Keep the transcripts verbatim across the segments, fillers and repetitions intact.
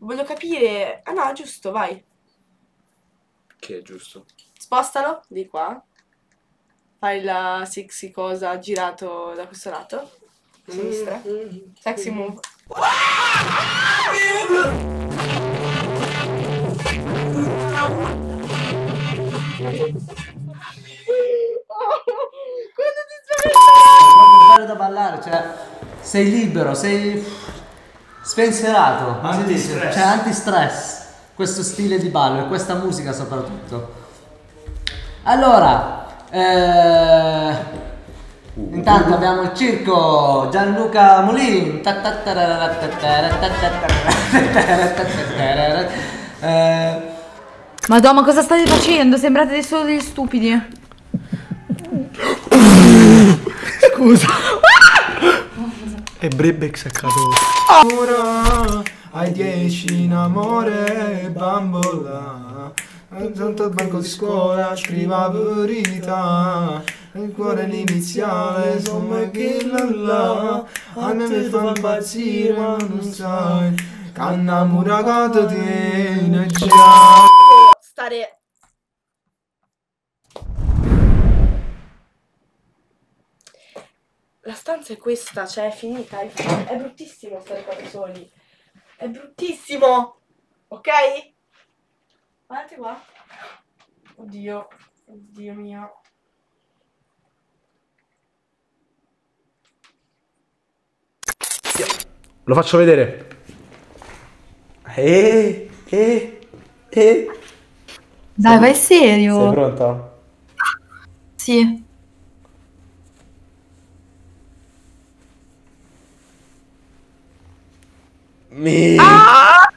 Voglio capire... Ah no, giusto, vai. Che è giusto? Spostalo di qua. Fai la sexy cosa girato da questo lato. A sinistra. Mm-hmm. Sexy move. Quando ti spaventa! È bello da ballare, cioè... Sei libero, sei... Spensierato, anti-stress. Cioè anti-stress, questo stile di ballo e questa musica soprattutto. Allora, eh, uh, intanto uh. abbiamo il circo Gianluca Molin. eh. Madonna, cosa state facendo? Sembrate solo degli stupidi. Scusa. E Brebex è caduto. Ora ai dieci in amore bambola. Tanto al banco di scuola scriva verità. Il cuore l'iniziale, somma che la la. A me mi fa impazzire ma non sai. Canna muragato te in stare. La stanza è questa, cioè è finita, è, è bruttissimo stare qua da soli. È bruttissimo, ok? Guardate qua. Oddio, oddio mio. Lo faccio vedere. Eh, eh, eh. Dai, vai serio. Sei pronta? Sì. Mi... Ah!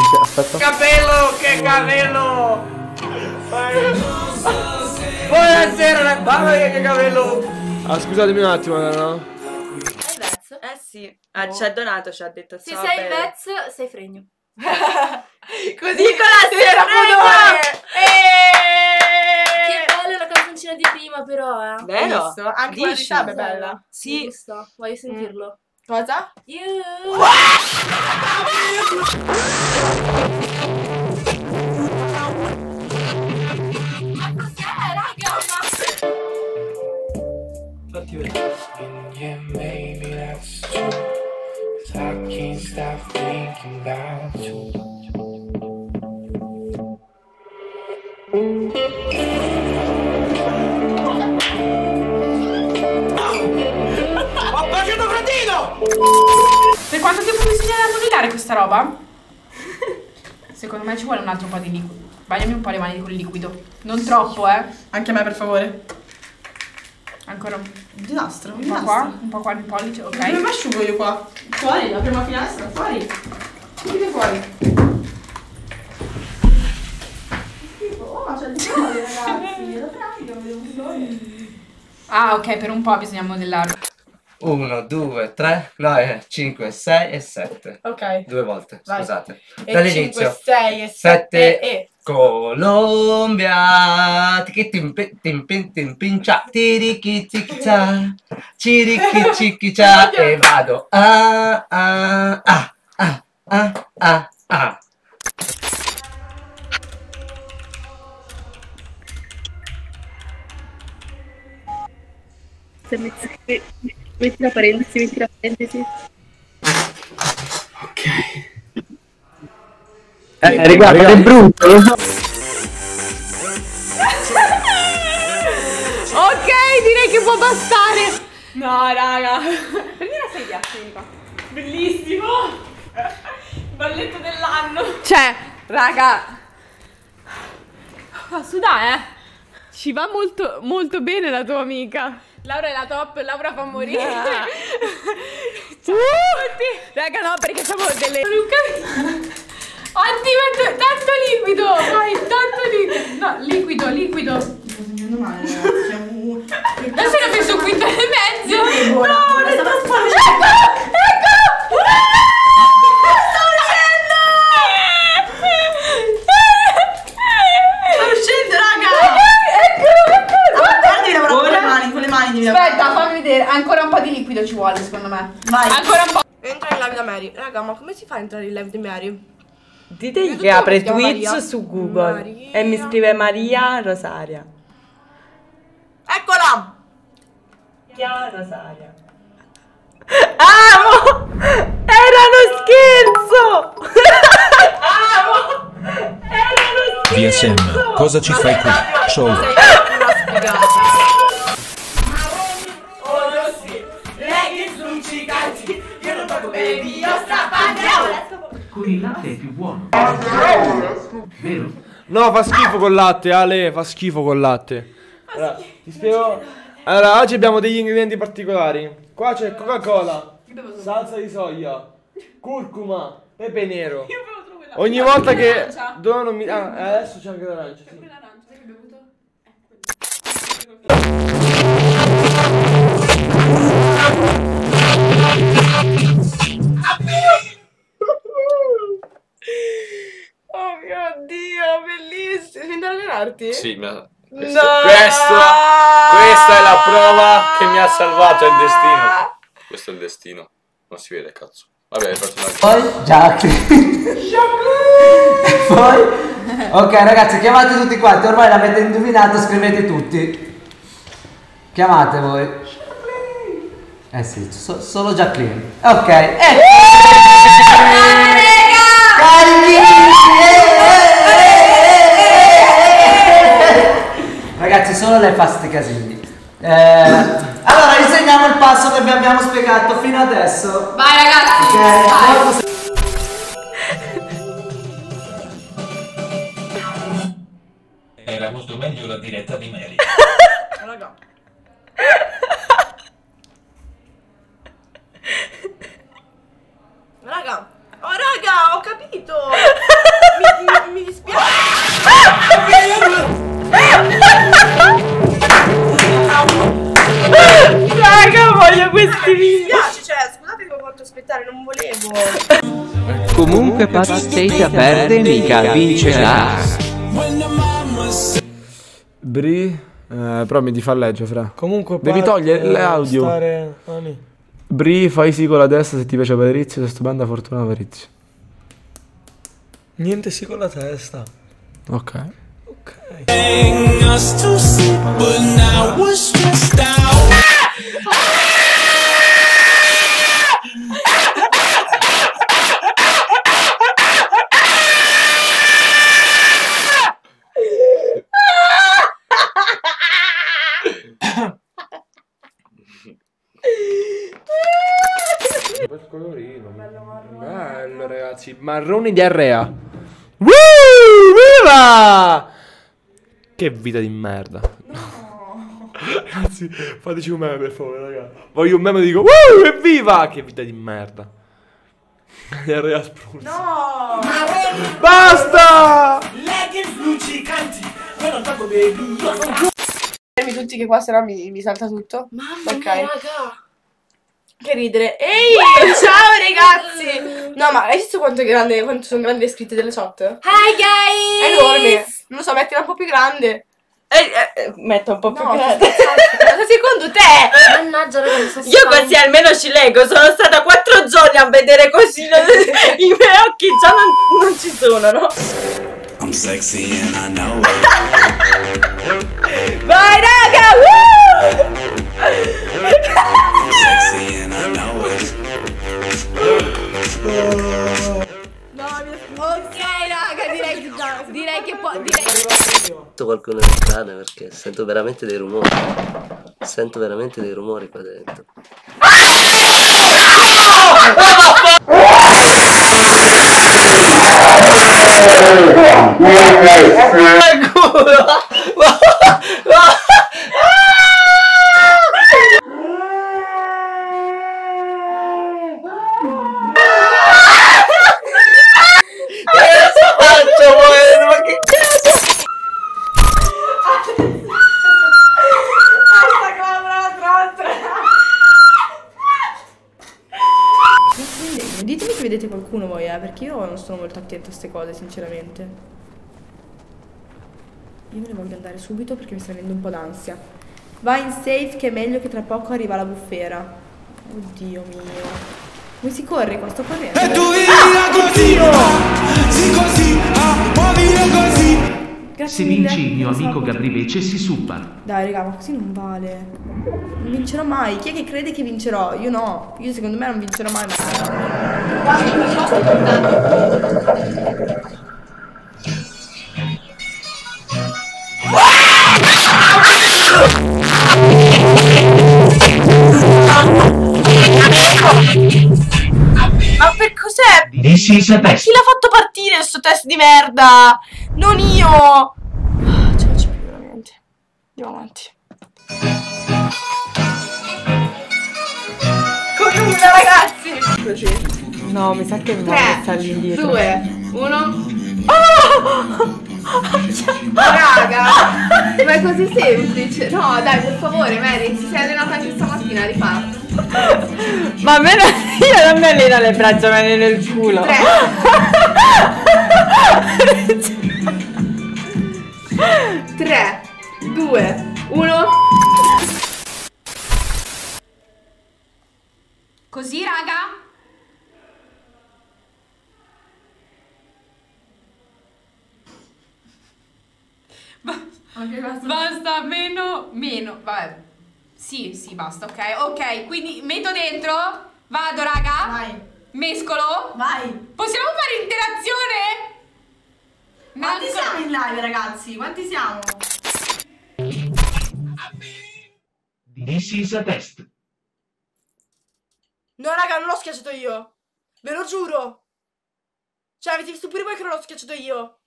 Aiuto! Aspetta. Capello, che capello! Buonasera, mamma mia che capello! Ah, scusatemi un attimo, no? Sei Vez? Eh sì, ah, oh. Ci ha donato, ci ha detto. Se so, sei Vez, sei fregno. Così Nicola si era fregno! Di prima però eh. Vero? Anche quella di Sab è bella. Sì. Giusto. Voglio sentirlo. Mm. Cosa? You. Ma cos'è raga? Fatti vedere. Per quanto tempo bisogna rovinare questa roba? Secondo me ci vuole un altro po' di liquido. Bagnami un po' le mani con il liquido. Non troppo, eh. Anche a me, per favore. Ancora un disastro. Un, un po' qua, un po' qua nel pollice, ok. Come mi asciugo io qua? Fuori, la prima finestra, fuori. Tutti fuori. Oh, c'è il sole, ragazzi. Lo pratico, vedo un sole. Ah, ok, per un po' bisogna modellarlo. uno, due, tre, cinque, sei e sette. Ok. Due volte, vai. Scusate. Dall'inizio. cinque, sei e sette e... Colombia. Timpincia. Tirichiciccia. Cirichiciccia. E vado. Ah, ah, ah, ah, ah, ah, ah. Metti la parentesi, metti la parentesi. Ok. Eh, riguarda, è brutto, lo so. Ok, direi che può bastare. No, raga. Prendi la sedia, vieni qua. Bellissimo. Balletto dell'anno. Cioè, raga. Ma su dai, eh. Ci va molto, molto bene la tua amica. Laura è la top, Laura fa morire. Yeah. Ciao a tutti. Raga no, perché siamo delle... Anti, metto tanto liquido. Vai, video ci vuole, secondo me. Vai. Ancora un po'. Entra in live da Mary. Raga, ma come si fa a entrare in live di Mary? Dite che apre Twitch su Google Maria. E mi scrive Maria Rosaria. Eccola! Chiara Rosaria. Amo! Era uno scherzo! Amo! Era uno scherzo! D S M, cosa ci fai qui? Show! Sei una sfigata! Oh no sì! Lei è un cicati! Io non tocco bene, io sta pandeola! Con il latte è più buono! Vero? No, fa schifo col latte, Ale! Fa schifo col latte! Allora, ti spiego... Allora, oggi abbiamo degli ingredienti particolari. Qua c'è Coca-Cola, salsa di soia, curcuma, pepe nero. Io avevo trovato ogni volta che... Non mi... Ah, adesso c'è anche l'arancia. C'è anche l'arancia, hai bevuto? Oh mio Dio, bellissimo. Sei andato ad allenarti? Sì, ma... Questo, no! questo, questa è la prova che mi ha salvato il destino. Questo è il destino. Non si vede, cazzo. Vabbè, hai fatto una... Poi Jacqueline. Poi ok, ragazzi, chiamate tutti quanti. Ormai l'avete indovinato, scrivete tutti. Chiamate voi. Eh sì, so, solo Jacqueline. Ok. Eh. Ragazzi, solo lei fa sti casini. Eh, allora, insegniamo il passo che vi abbiamo spiegato fino adesso. Vai, ragazzi! Okay. Vai. Era molto meglio la diretta di Mary. Raga. Raga. Oh, raga, ho capito. Mi, mi, mi dispiace. Raga, voglio questi video. Cioè, scusate che ho fatto aspettare, non volevo. Comunque passate a perdere, mica vincerà. Bri, eh, però mi di falleggio, fra. Comunque devi togliere l'audio. Stare... Ah, Bri, fai sì con la testa se ti piace Patrizio, se stupenda fortuna Patrizio. Niente sì con la testa. Ok. Okay. Bel colorino. Bello marrone. Bello, ragazzi, marrone diarrea. Woo! Viva! Che vita di merda. No. Ragazzi, fateci un meme per favore, raga. Voglio un meme e dico "Wow, evviva!" Che vita di merda. Diarrea spruzza. No! Basta! Leggings luccicanti. Io non tocco baby. Fermi tutti che qua sennò mi, mi salta tutto. Mamma okay. mia, raga. Che ridere. Ehi, ciao ragazzi. No, ma hai visto quanto, è grande, quanto sono grandi le scritte delle chat? Hi guys. È enorme. Non lo so, mettila un po' più grande. Eh, eh, metto un po' più no, grande. Secondo te? Mannaggia, ragazzi, io così almeno ci leggo. Sono stata quattro giorni a vedere così. I miei occhi già non, non ci sono, no? I'm sexy and I know it. Vai raga. Woo! Ok raga, direi che già, direi che può, direi che... Sento qualcuno che cade perché sento veramente dei rumori, sento veramente dei rumori qua dentro. Vedete qualcuno voi, eh? Perché io non sono molto attenta a queste cose, sinceramente. Io me ne voglio andare subito perché mi sta venendo un po' d'ansia. Vai in safe che è meglio che tra poco arriva la bufera. Oddio mio. Come si corre qua? Sto correndo. E tu vivila così, sì così, muovila così. Grazie. Se vinci, mio amico Gabriele si suppa. Dai raga, ma così non vale. Non vincerò mai. Chi è che crede che vincerò? Io no. Io secondo me non vincerò mai. Ma... Ma per cos'è? Chi l'ha fatto partire questo test di merda? Non io! Ah, ce la faccio più veramente. Andiamo avanti. Con una ragazzi! No, mi sa che mi va a stare indietro. tre, due, uno. Oh! Raga, ma è così semplice. No dai, per favore Mary, ci sei allenata anche stamattina, riparto. Ma a me non... io non mi alleno le braccia, me ne nel culo. Tre. tre, due, uno. Così raga. Okay, basta. Basta, meno, meno, vabbè. Sì, sì, basta, ok, ok, quindi metto dentro, vado raga. Vai. Mescolo. Vai. Possiamo fare interazione? Quanti Nanco... siamo in live ragazzi? Quanti siamo? This is a test. No raga, non l'ho schiacciato io. Ve lo giuro. Cioè avete visto pure voi che non l'ho schiacciato io.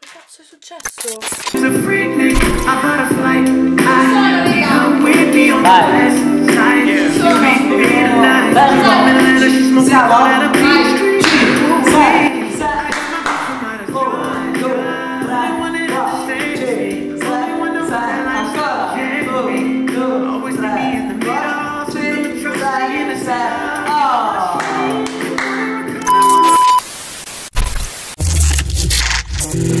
Che cazzo è successo? Sono